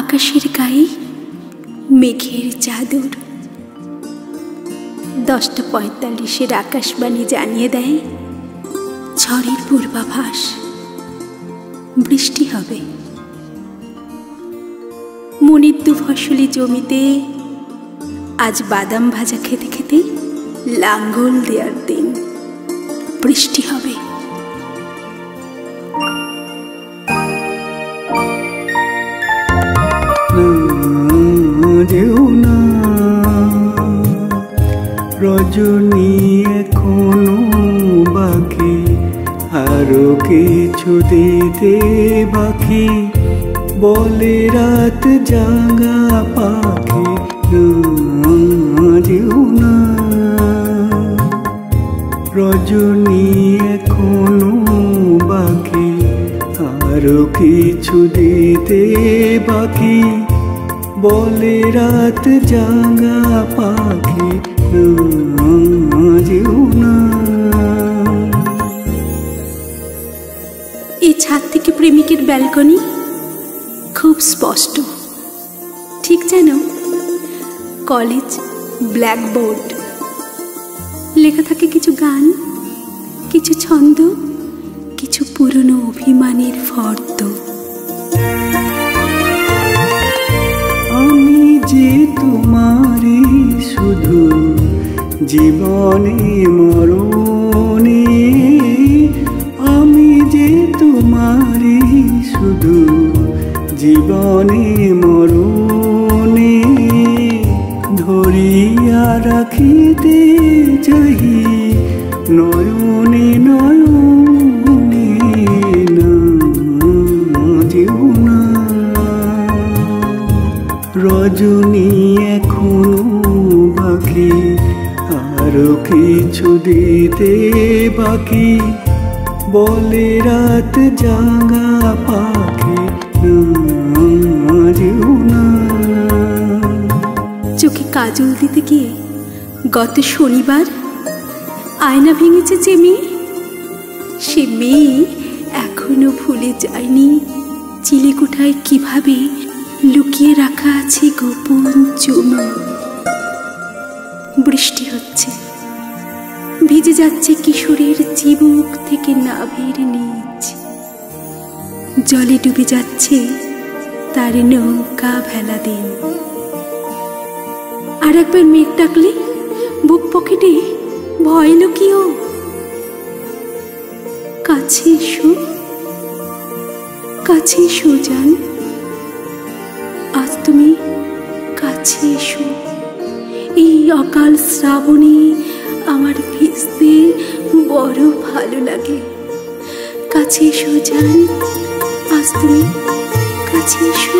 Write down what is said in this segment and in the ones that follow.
আকাশের গায়ে মেঘের চাদর 10:45 আকাশবাণী জানিয়ে দেয় ঝড়ের পূর্বাভাস, বৃষ্টি হবে। মনির দুফসলি জমিতে আজ বাদাম ভাজা খেতে খেতে লাঙ্গল দেওয়ার দিন, বৃষ্টি হবে। রজনী এখনো বাকি, আরো কিছু দিতে বাকি, বলে রাত জাগা পাখি না যেও না। রজনী এখনো বাকি, আরো কিছু দিতে বাকি, বলে রাত জাগা পাখি छाद থেকে প্রেমিকের ব্যালকনি खूब स्पष्ट, ठीक जान कॉलेज ब्लैकबोर्ड लेखा থাকে কিছু গান, কিছু ছন্দ, কিছু পুরনো অভিমানের ফর্দ। আমি যে তোমারই শুধু জীবনে মরণে, আমি যে তোমারই শুধু জীবনে মরণে, ধরিয়া রাখিতে চাই নয়নে নয়নে না যেও না। রজনী এখনো বাকি, আরো কিছু দিতে বাকি, বলে রাত জাগা পাখি না যেও না। চোখে কাজল দিতে গিয়ে গত শনিবার আয়না ভেঙেছে যে মেয়ে, সে মেয়ে এখনো ভুলে যায়নি চিলেকোঠায় কিভাবে লুকিয়ে রাখা আছে গোপন চুমা। বৃষ্টি হচ্ছে, ভিজে যাচ্ছে কিশোরের চিবুক থেকে নাভির নিচ, জলে ডুবে যাচ্ছে তার নৌকা ভেলা দিন। আর একবার মেঘ ডাকলে বুক পকেটে ভয় লুকিও, কাছে এসো, কাছে এসো জান, আজ তুমি কাছে এসো। এই অকাল শ্রাবণে আমার ভিজতে বড় ভালো লাগে, কাছে এসো জান, আজ তুমি কাছে এসো।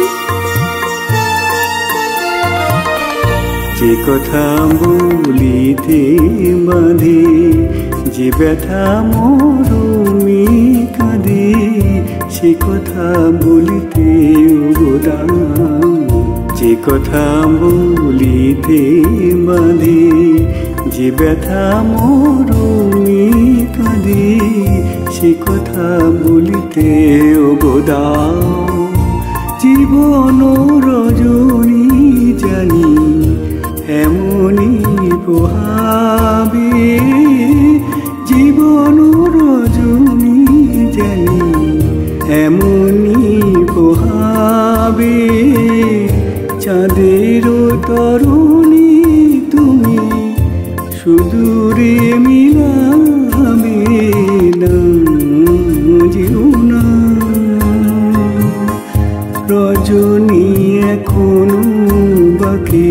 যে কথা বলিতে বাঁধে, যে ব্যথা মরমে কাঁদে, সে কথা বলিতে অবদান। যে কথা বলিতে বাঁধে, যে ব্যথা মরমে কাঁদে, সে কথা বলিতে অবদান। জীবন রজনী জানি এমনি পোহাবে, জীবন রজনী জানি এমনি পোহাবে, চাঁদের তরুণী তুমি সুদূরে মিলাবে না যেও না। রজনী এখনো বাকি,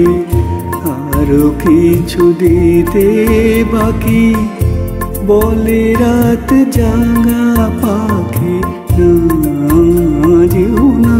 আরো কিছু দিতে বাকি, বলে রাত জাগা পাখি না যেও না।